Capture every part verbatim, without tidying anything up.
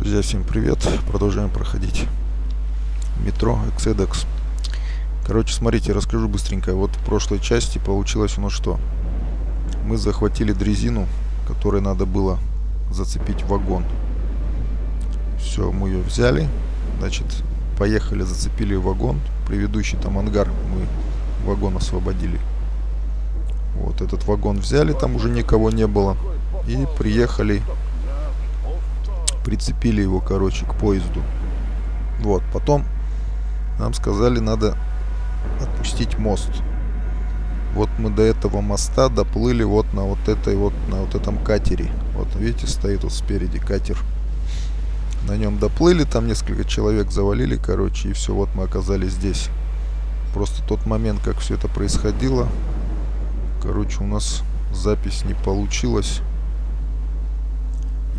Друзья, всем привет. Продолжаем проходить метро Экседекс. Короче, смотрите, расскажу быстренько. Вот в прошлой части получилось у нас что? Мы захватили дрезину, которой надо было зацепить вагон. Все, мы ее взяли. Значит, поехали, зацепили вагон. Предыдущий там ангар, мы вагон освободили. Вот этот вагон взяли, там уже никого не было. И приехали... Прицепили его, короче, к поезду. Вот, потом нам сказали, надо отпустить мост. Вот мы до этого моста доплыли вот на вот этой вот, на вот этом катере. Вот, видите, стоит вот спереди катер. На нем доплыли, там несколько человек завалили, короче, и все, вот мы оказались здесь. Просто тот момент, как все это происходило, короче, у нас запись не получилась.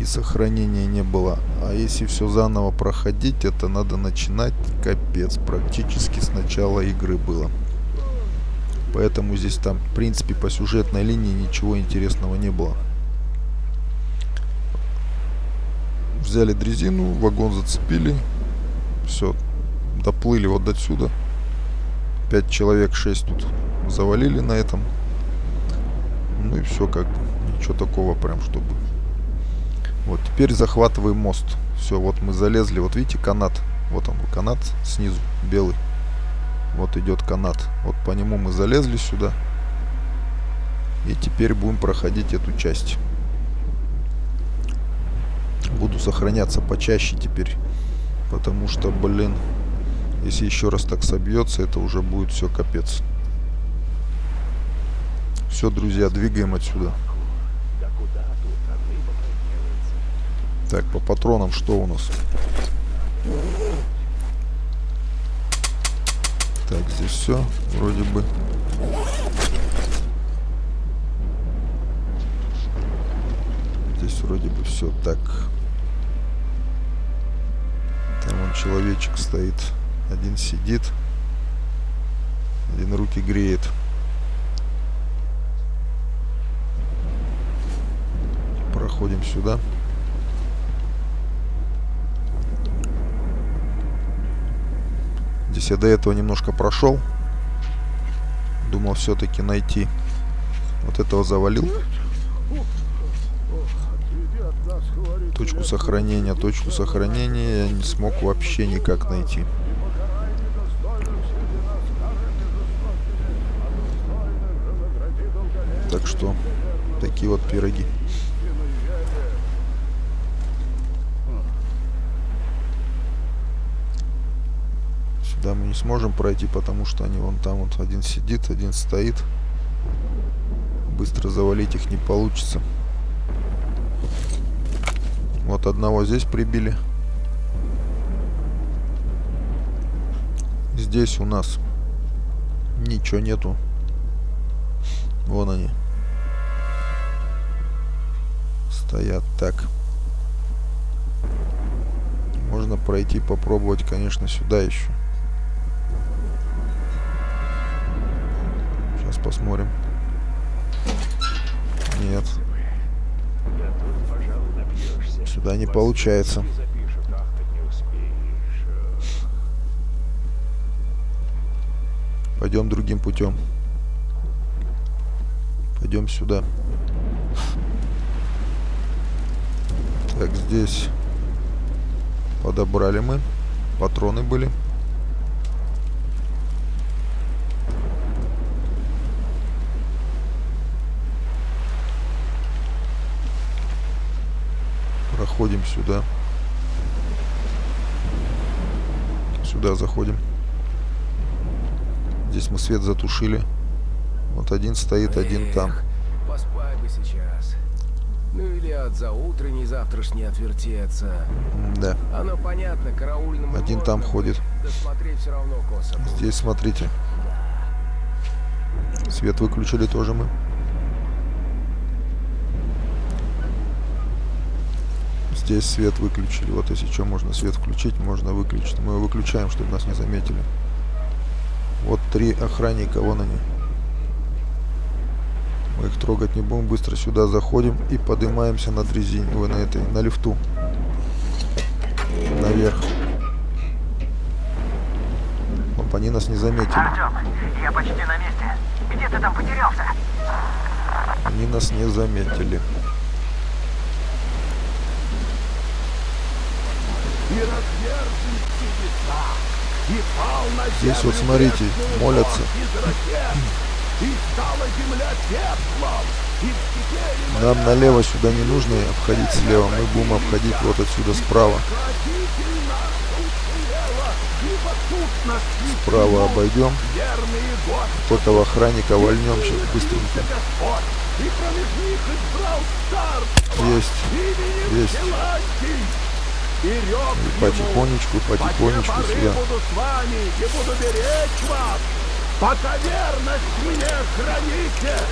И сохранения не было. А если все заново проходить, это надо начинать, капец, практически с начала игры было. Поэтому здесь там, в принципе, по сюжетной линии ничего интересного не было. Взяли дрезину, вагон зацепили. Все, доплыли вот до сюда. Пять человек, шесть тут завалили на этом. Ну и все, как бы, ничего такого прям, чтобы... Вот, теперь захватываем мост. Все, вот мы залезли. Вот видите, канат. Вот он, канат снизу, белый. Вот идет канат. Вот по нему мы залезли сюда. И теперь будем проходить эту часть. Буду сохраняться почаще теперь. Потому что, блин, если еще раз так собьется, это уже будет все капец. Все, друзья, двигаем отсюда. Так, по патронам что у нас? Так, здесь все, вроде бы. Здесь вроде бы все так. Там вон человечек стоит. Один сидит. Один руки греет. Проходим сюда. Я до этого немножко прошел, думал все-таки найти вот этого, завалил точку сохранения. Точку сохранения я не смог вообще никак найти. Так что такие вот пироги. Да, мы не сможем пройти, потому что они вон там вот один сидит, один стоит. Быстро завалить их не получится. Вот одного здесь прибили. Здесь у нас ничего нету. Вон они стоят так. Можно пройти, попробовать, конечно, сюда еще. Посмотрим. Нет. Сюда не получается. Пойдем другим путем. Пойдем сюда. Так, здесь подобрали мы. Патроны были. Заходим сюда. Сюда заходим. Здесь мы свет затушили. Вот один стоит, один Эх, там. Поспай бы сейчас. Ну или от заутренней завтрашней отвертеться. Да. Оно понятно, караульным один можно, там ходит. Да, смотреть все равно косо. Здесь смотрите. Да. Свет выключили тоже мы. Здесь свет выключили. Вот если что, можно свет включить, можно выключить. Мы его выключаем, чтобы нас не заметили. Вот три охранника, вон они. Мы их трогать не будем. Быстро сюда заходим и поднимаемся на дрезине, на этой, на лифту. наверх. Оп, они нас не заметили. Артём, я почти на месте. Где ты там потерялся? Они нас не заметили. Здесь вот смотрите, молятся. Нам налево сюда не нужно обходить слева, мы будем обходить вот отсюда справа. Справа обойдем. Кто-то в охранника вольнем сейчас быстренько. Есть, есть. И потихонечку, потихонечку сюда. Пока верность мне храните,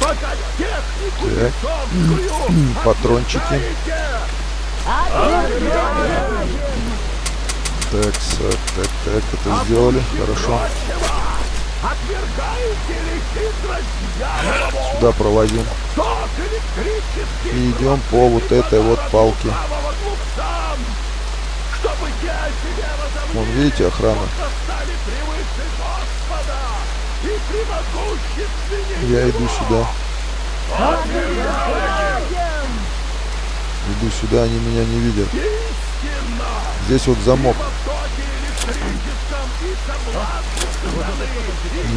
пока технику весовскую патрончики. Так, так, так, это сделали, хорошо. Сюда проводим. И идем по вот этой вот палке. Вон, видите, охрана. Я иду сюда. Иду сюда, они меня не видят. Здесь вот замок.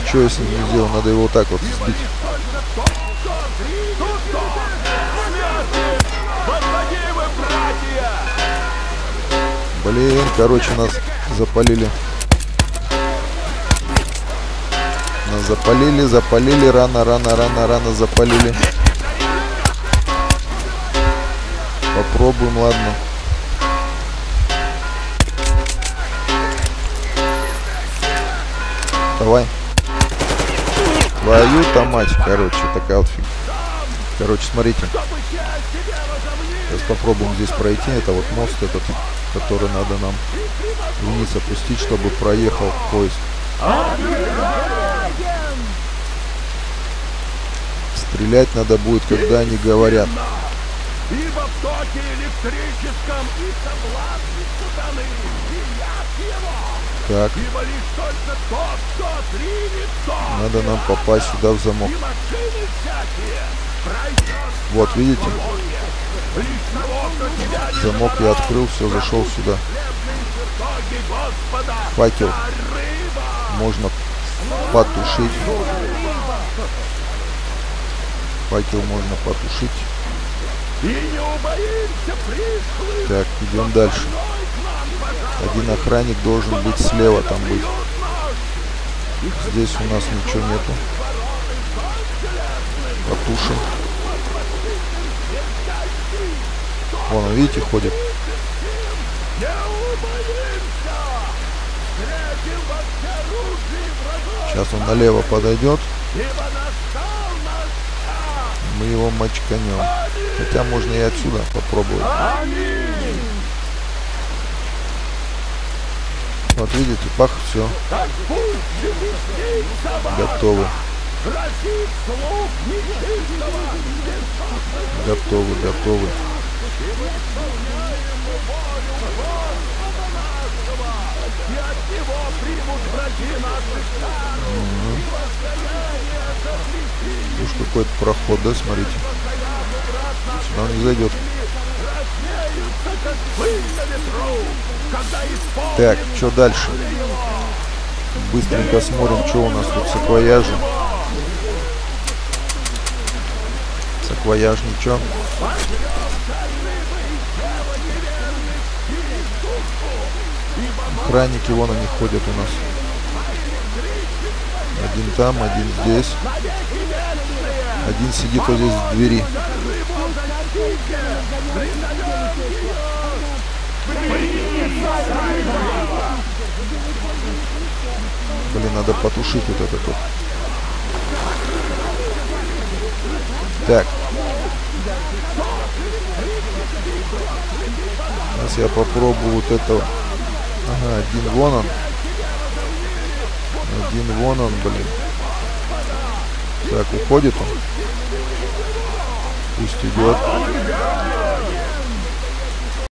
Ничего я с ним не сделал, надо его вот так вот сбить. Блин, короче, нас запалили. Нас запалили, запалили, рано, рано, рано, рано запалили. Попробуем, ладно. Давай. Твою-то мать, короче, такая вот фиг. Короче, смотрите. Сейчас попробуем здесь пройти. Это вот мост этот, который надо нам вниз опустить, чтобы проехал поезд. Стрелять надо будет, когда они говорят. Так. Надо нам попасть сюда в замок. Вот, видите? Замок я открыл, все, зашел сюда. Факел можно потушить. Факел можно потушить. Так, идем дальше. Один охранник должен быть слева, там быть. Здесь у нас ничего нету. Потушим. Вон, видите, ходит. Сейчас он налево подойдет. Мы его мочканем. Хотя можно и отсюда попробовать. Вот видите, пах, все. Готовы. Готовы, готовы. Угу. Уж какой-то проход, да, смотрите. Сюда он не зайдет. Так, что дальше? Быстренько смотрим, что у нас тут саквояжи. Саквояж ничего. Охранники, вон они ходят у нас. Один там, один здесь. Один сидит вот здесь в двери. Блин, надо потушить вот это тут. Так. Сейчас я попробую вот этого. Ага, один вон он. Один вон он, блин. Так, уходит он. Пусть идет.